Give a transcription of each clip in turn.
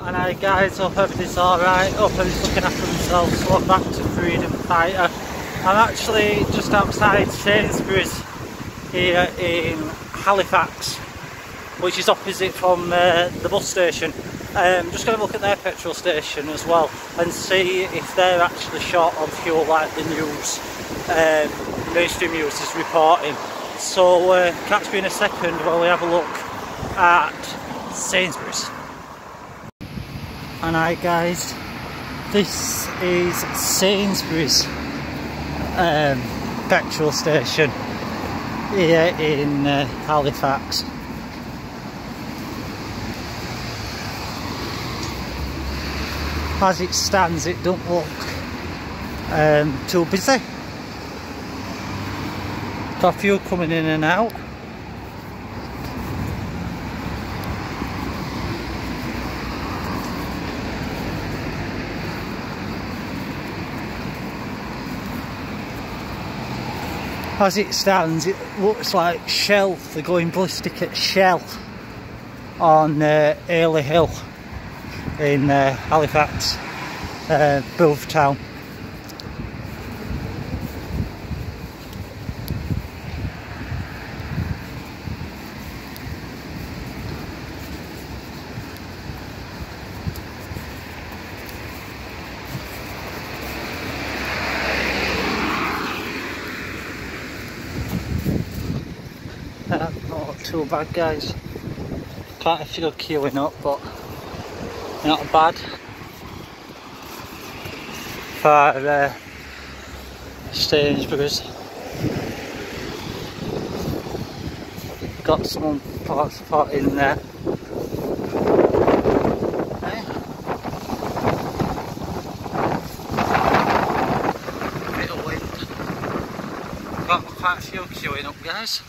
And hi guys, hope everything's alright, hope everybody's looking after themselves. Welcome back to Freedom Fighter. I'm actually just outside Sainsbury's here in Halifax, which is opposite from the bus station. I'm just going to look at their petrol station as well and see if they're actually short on fuel like the news, mainstream news is reporting. So catch me in a second while we have a look at Sainsbury's. And hi guys, this is Sainsbury's petrol station here in Halifax. As it stands, it don't look too busy. Got a few coming in and out. As it stands, it looks like Shell, they're going ballistic at Shell on Early Hill in Halifax, Booth town. Not too bad guys, quite a few queuing up, but not bad for Sainsbury's. Got someone parked in there. Bit of wind. Got quite a few queuing up guys.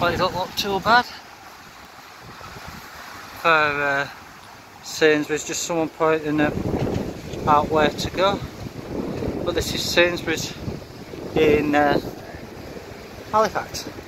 But it don't look too bad for Sainsbury's. Just someone pointing out where to go. But this is Sainsbury's in Halifax.